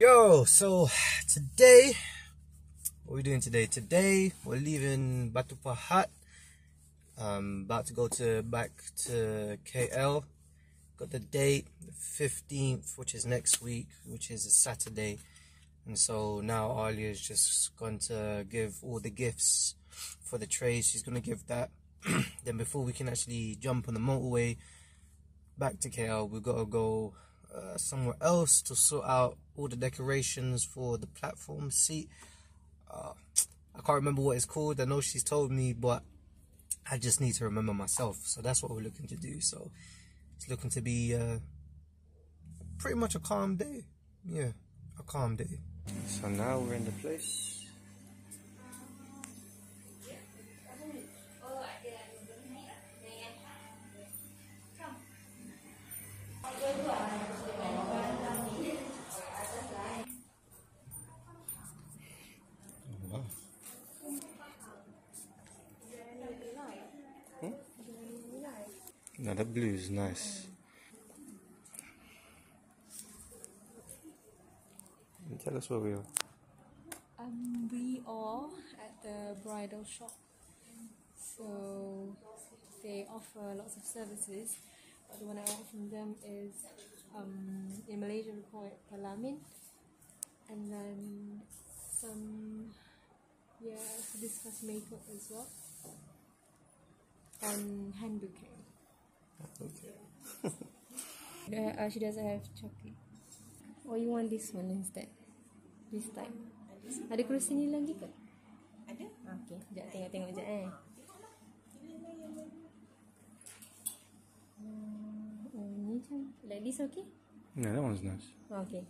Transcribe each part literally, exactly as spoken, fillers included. Yo, so today, what are we doing today? Today, we're leaving Batu Pahat. I'm about to go to back to K L. Got the date, the fifteenth, which is next week, which is a Saturday. And so now Alia's just going to give all the gifts for the trays. She's going to give that. Then before we can actually jump on the motorway back to K L, we've got to go Uh, somewhere else to sort out all the decorations for the platform seat. uh, I can't remember what it's called. I know she's told me, but I just need to remember myself. So that's what we're looking to do. So it's looking to be uh, pretty much a calm day. Yeah, a calm day. So now we're in the place. Now that blue is nice. Can you tell us where we are? Um, we are at the bridal shop. So they offer lots of services, but the one I want from them is um, in Malaysia we call it pelamin, and then some yeah to discuss makeup as well and hand bouquet. Okay. uh, she doesn't have chocolate. Or you want this one instead? This type. Ada kerusi ni lagi ke? Ada. Okay, sekejap tengok-tengok sekejap eh. Oh, ni macam like this okay? No, that one's nice. Okay.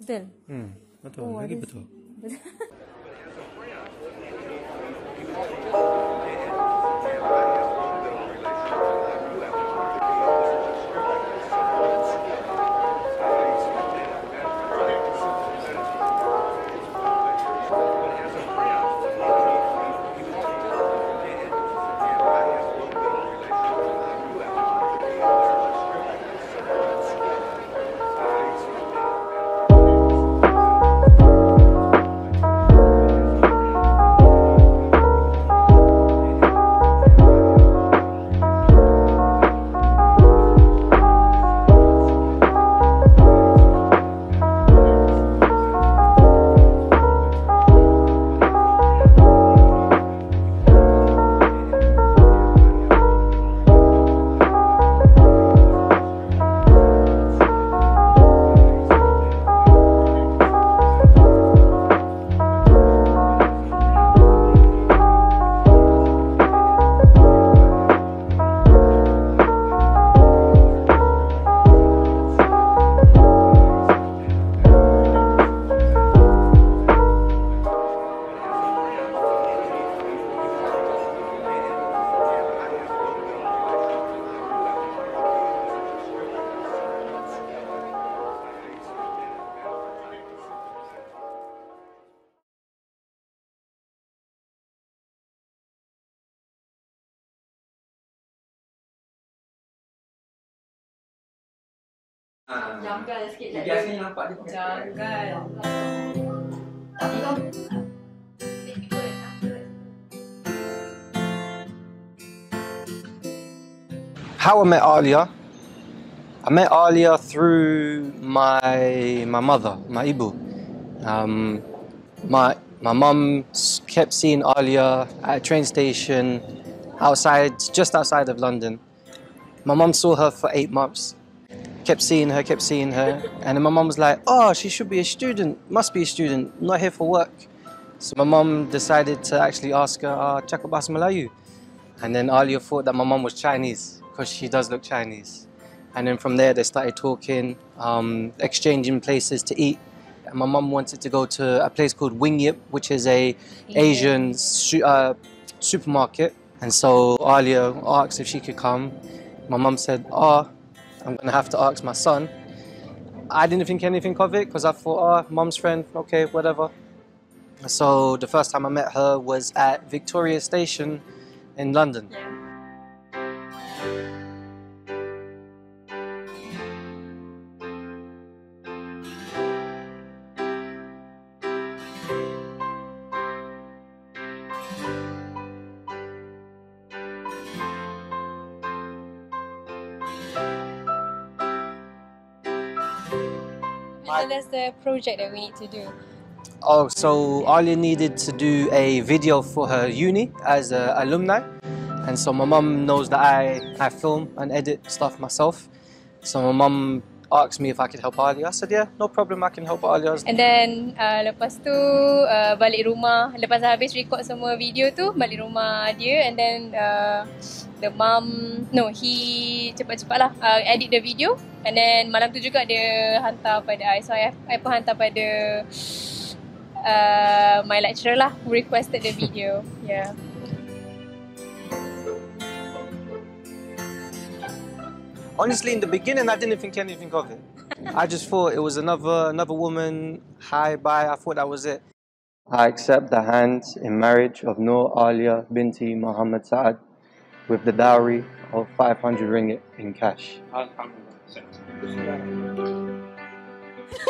Betul? Hmm, betul. Oh, lagi betul. Betul. Uh, janggal sikit lah. Biasanya nampak dia pakai janggal. Tapi kau How I met Alia, I met Alia through my my mother, my Ibu. Um, my my mum kept seeing Alia at a train station outside, just outside of London. My mum saw her for eight months. Kept seeing her, kept seeing her, and then my mum was like, "Oh, she should be a student. Must be a student. I'm not here for work." So my mum decided to actually ask her, uh, "Cakap bahasa Melayu," and then Alia thought that my mum was Chinese because she does look Chinese. And then from there they started talking, um, exchanging places to eat. And my mum wanted to go to a place called Wingyip, which is a Asian su uh, supermarket. And so Alia asked if she could come. My mum said, "Oh, I'm going to have to ask my son." I didn't think anything of it because I thought, oh, mum's friend, okay, whatever. So the first time I met her was at Victoria Station in London. Yeah. Because that's the project that we need to do. Oh, so Alia needed to do a video for her uni as an alumni. And so my mum knows that I, I film and edit stuff myself. So my mum asked me if I could help Alia. I said, yeah, no problem, I can help Alia. And then, uh, lepas tu, uh, balik rumah. Lepas habis record semua video tu, balik rumah dia. And then, uh, the mum, no, he cepat-cepat lah uh, edit the video. And then, malam tu juga dia hantar pada I. So, I, I pun hantar pada uh, my lecturer lah, who requested the video. Yeah. Honestly, in the beginning, I didn't think anything of it. I just thought it was another another woman, hi, bye. I thought that was it. I accept the hands in marriage of Nur Alia binti Muhammad Sa'ad with the dowry of five hundred ringgit in cash.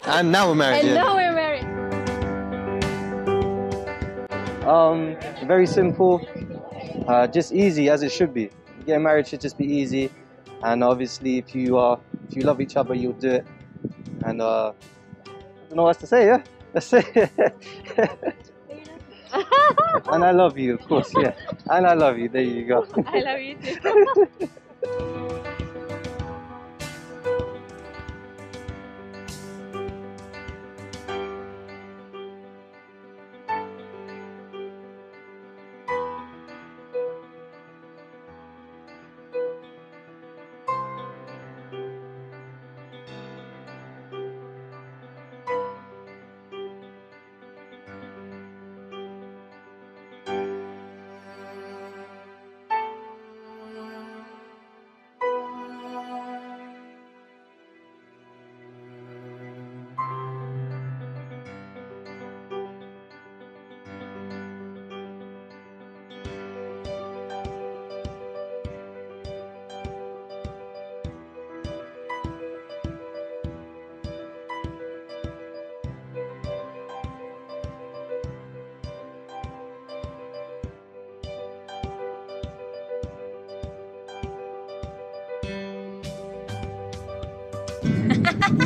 And now we're married. And yeah. now we're married. Um, very simple, uh, just easy as it should be. Getting married should just be easy. And obviously, if you are, if you love each other, you'll do it. And uh, I don't know what else to say, yeah? That's it. And I love you, of course, yeah. And I love you, there you go. I love you too.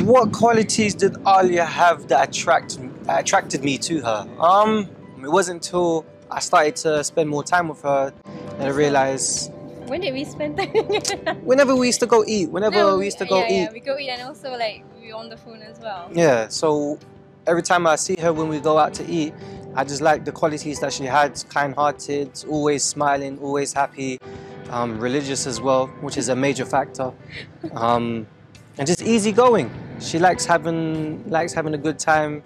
What qualities did Alia have that, attract, that attracted me to her? Um, it wasn't until I started to spend more time with her that I realised... When did we spend time? Whenever we used to go eat, whenever no, we used to go yeah, eat. Yeah, we go eat and also like we were on the phone as well. Yeah, so every time I see her when we go out to eat, I just like the qualities that she had, kind-hearted, always smiling, always happy, um, religious as well, which is a major factor. Um, And just easygoing. She likes having likes having a good time.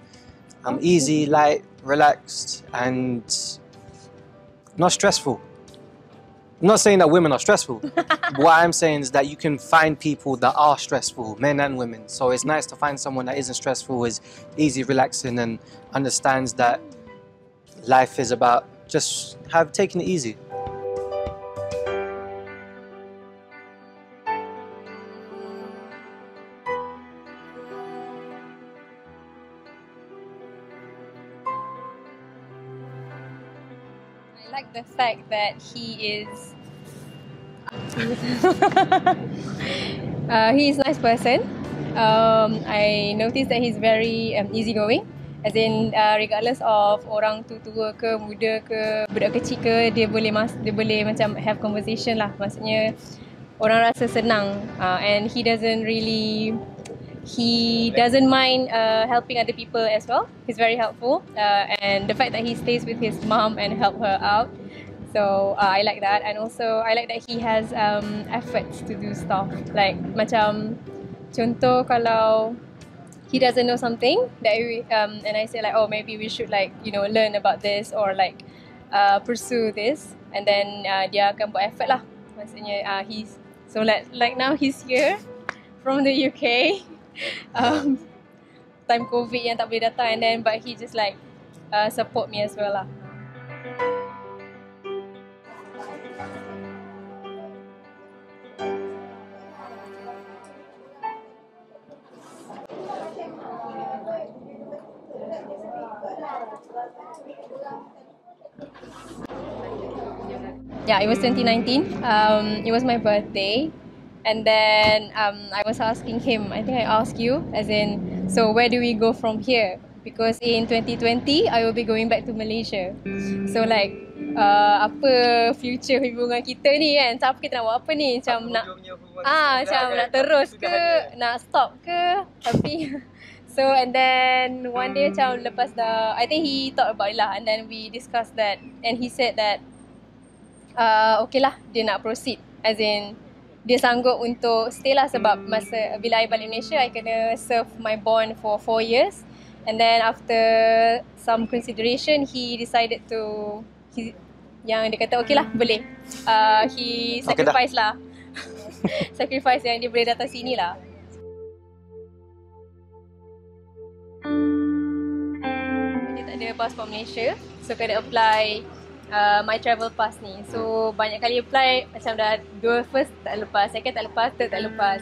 Um, easy, light, relaxed, and not stressful. I'm not saying that women are stressful. What I'm saying is that you can find people that are stressful, men and women. So it's nice to find someone that isn't stressful, is easy, relaxing, and understands that life is about just have taking it easy. I like the fact that he is uh, he is a nice person. Um, I noticed that he's very um, easygoing. As in, uh, regardless of orang tu tua ke, muda ke, budak kecil ke, dia boleh mas dia boleh macam have conversation lah. Maksudnya orang rasa senang. Uh, and he doesn't really he doesn't mind uh, helping other people as well. He's very helpful. Uh, and the fact that he stays with his mom and help her out. So uh, I like that. And also, I like that he has um, efforts to do stuff. Like, macam, contoh kalau he doesn't know something, that we, um, and I say like, oh, maybe we should like, you know, learn about this or like uh, pursue this. And then uh, dia akan buat effort lah. Maksudnya, uh, he's, so like, like now he's here from the U K. Um, time COVID yang tak boleh datang, and then but he just like uh, support me as well lah. Yeah, it was twenty nineteen. Um, it was my birthday. And then um, I was asking him, I think I asked you, as in, So where do we go from here? Because in twenty twenty, I will be going back to Malaysia. So like, uh, apa future hubungan kita ni kan? Siapa kita nak buat apa ni? Macam apa nak, ah, macam dah, nak terus ke? Ada. Nak stop ke? Tapi, so and then one day macam lepas dah, I think he talked about it lah. And then we discussed that. And he said that, uh, okay lah, dia nak proceed. As in, dia sanggup untuk stay lah sebab masa bila I balik Malaysia, I kena serve my bond for four years. And then after some consideration, he decided to, he, yang dia kata, okay lah, boleh. Uh, he sacrifice okay lah. Sacrifice yang dia boleh datang sini lah. Dia tak ada passport Malaysia, so kena apply uh, my travel pass ni. So banyak kali apply, macam dah dua first tak lepas, second tak lepas, third tak lepas.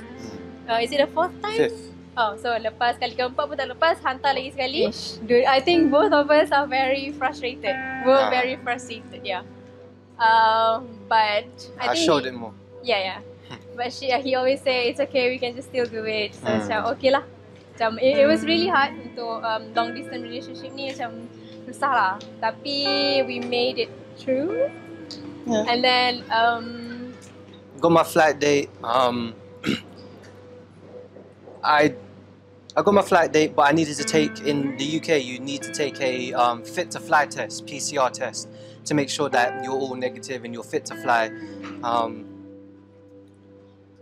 Uh, is it the fourth time? Yes. Oh, so lepas kali keempat pun tak lepas, hantar lagi sekali. Dude, I think both of us are very frustrated. We're very frustrated, yeah. Uh, but I, I think showed he, it more. Yeah, yeah. But she, he always say it's okay, we can just still do it. So mm. macam okay lah. Macam it, it was really hard untuk um, long distance relationship ni, macam susah lah. Tapi we made it through. Yeah. And then um, got my flight date. Um, I. I got my flight date, but I needed to take, in the U K, you need to take a um, fit to fly test, P C R test, to make sure that you're all negative and you're fit to fly. Um,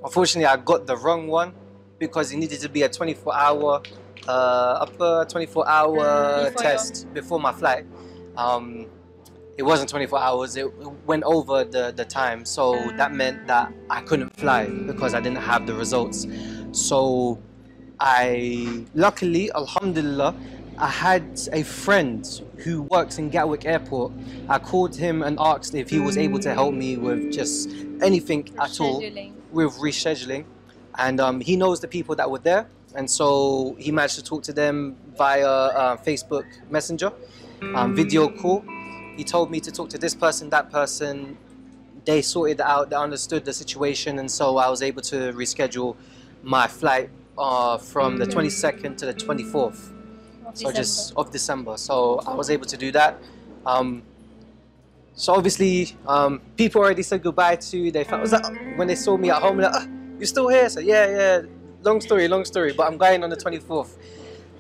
unfortunately, I got the wrong one because it needed to be a twenty-four hour, uh, upper twenty-four hour before test your... before my flight. Um, it wasn't twenty-four hours, it went over the, the time, so that meant that I couldn't fly because I didn't have the results. So I, luckily, alhamdulillah, I had a friend who works in Gatwick Airport. I called him and asked if he was able to help me with just anything at all with rescheduling. And um, he knows the people that were there. And so he managed to talk to them via uh, Facebook Messenger, um, video call. He told me to talk to this person, that person. They sorted it out, they understood the situation. And so I was able to reschedule my flight Uh, from the twenty-second to the twenty-fourth of so December. just of December so I was able to do that. Um, so obviously um, people already said goodbye to they found, was that, when they saw me at home, like, oh, you're still here? So yeah, yeah, long story, long story, but I'm going on the twenty-fourth.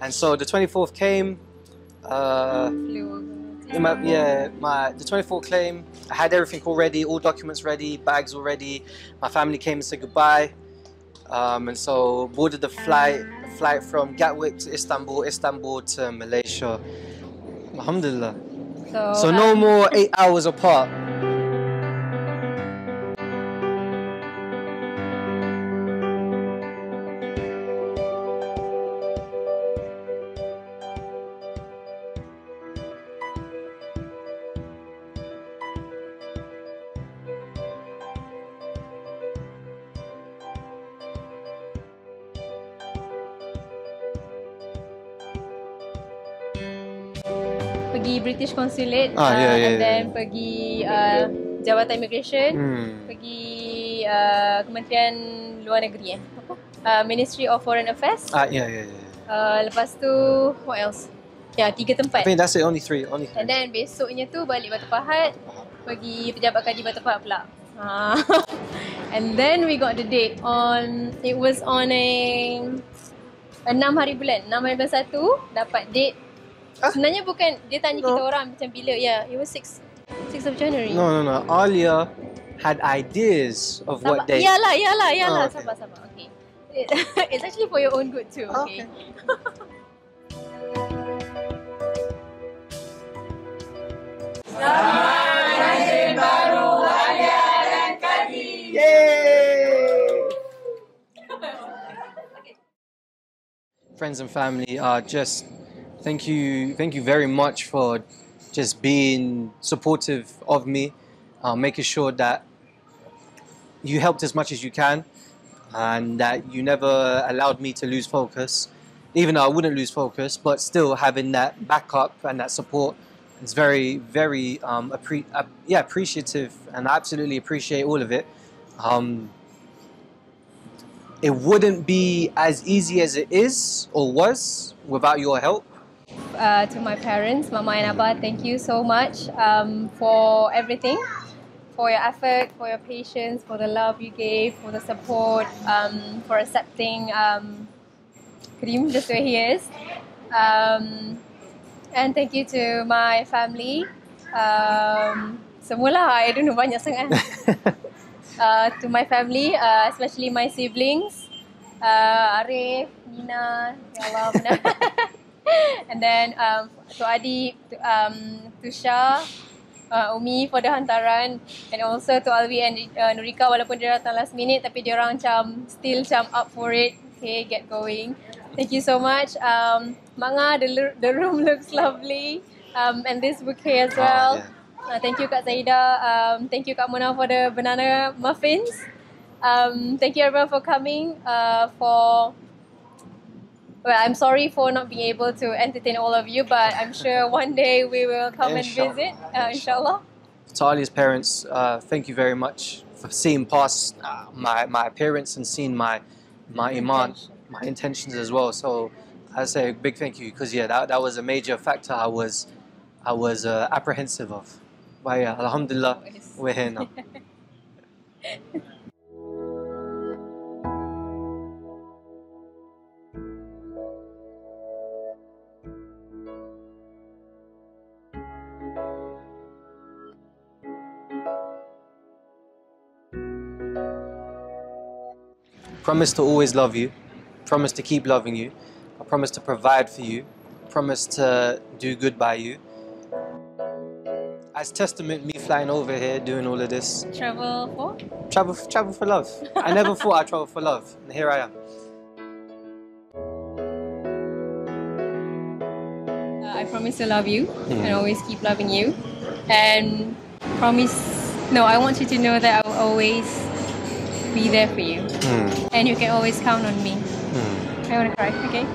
And so the twenty-fourth came, uh, in my, yeah, my, the twenty-fourth came, I had everything already, all documents ready, bags already, my family came and said goodbye. Um, and so boarded the flight, the flight from Gatwick to Istanbul, Istanbul to Malaysia. Alhamdulillah. So, so no um, more eight hours apart. Pergi British Consulate, ah, uh, yeah, yeah, and then yeah. pergi uh, Jabatan Immigration, hmm. pergi uh, Kementerian Luar Negeri, eh? Apa? Uh, Ministry of Foreign Affairs. Ah, yeah, yeah, yeah. Uh, lepas tu, what else? Ya, yeah, tiga tempat. I think that's it, only three, only three. And then besoknya tu balik Batu Pahat, pergi pejabat kaji Batu Pahat pula. Uh, and then we got the date on, it was on a enam hari bulan, enam hari bulan satu dapat date. Huh? Sebenarnya bukan, dia tanya no. kita orang macam bila, yeah, it was sixth of January. No, no, no, Alia had ideas of sabar. what day. Yalah, yalah, yalah, oh, okay. sabar, sabar, okay. It, it's actually for your own good too, okay. okay. Selamat Tahun Baru Alia dan Kadi! Friends and family are just Thank you, thank you very much for just being supportive of me, uh, making sure that you helped as much as you can and that you never allowed me to lose focus, even though I wouldn't lose focus, but still having that backup and that support is very, very um, appre uh, yeah, appreciative, and I absolutely appreciate all of it. Um, it wouldn't be as easy as it is or was without your help. Uh, to my parents, Mama and Abba, thank you so much um, for everything, for your effort, for your patience, for the love you gave, for the support, um, for accepting um, Krim just where he is. Um, and thank you to my family. Um, semualah, I don't know banyak sangat. Uh, to my family, uh, especially my siblings, uh, Arif, Nina, Yolanda, and then um, to Adi, to, um, to Shah, uh, Umi for the hantaran, and also to Alvi and uh, Nurika. Walaupun dia datang last minute, tapi dia orang macam still macam up for it. Okay, get going. Thank you so much. Um, Manga, the the room looks lovely, um, and this bouquet as well. Oh, yeah. Uh, thank you, Kak Zahida. Um, thank you, Kak Mona, for the banana muffins. Um, thank you, everyone, for coming. Uh, for well, I'm sorry for not being able to entertain all of you, but I'm sure one day we will come Inshallah. and visit. Uh, Inshallah. To Alia's parents, uh, thank you very much for seeing past uh, my my appearance and seeing my my iman, my intentions as well. So I say a big thank you, because yeah, that that was a major factor I was I was uh, apprehensive of. But yeah, alhamdulillah, we're here now. Promise to always love you. Promise to keep loving you. I promise to provide for you. Promise to do good by you. As testament, me flying over here, doing all of this. Travel for? Travel, travel for love. I never thought I'd travel for love, and here I am. Uh, I promise to love you mm. and always keep loving you. And promise, no, I want you to know that I will always be there for you. Mm. And you can always count on me. Mm. I want to cry, okay?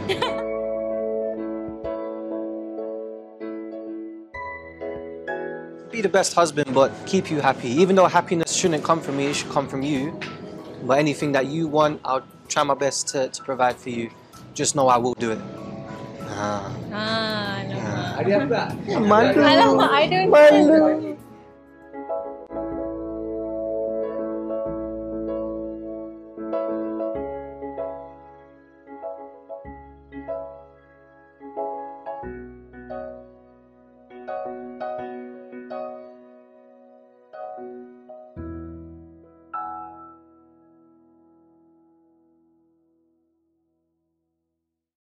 Be the best husband, but keep you happy. Even though happiness shouldn't come from me, it should come from you. But anything that you want, I'll try my best to, to provide for you. Just know I will do it. Ah, ah, no. Ah. I don't know.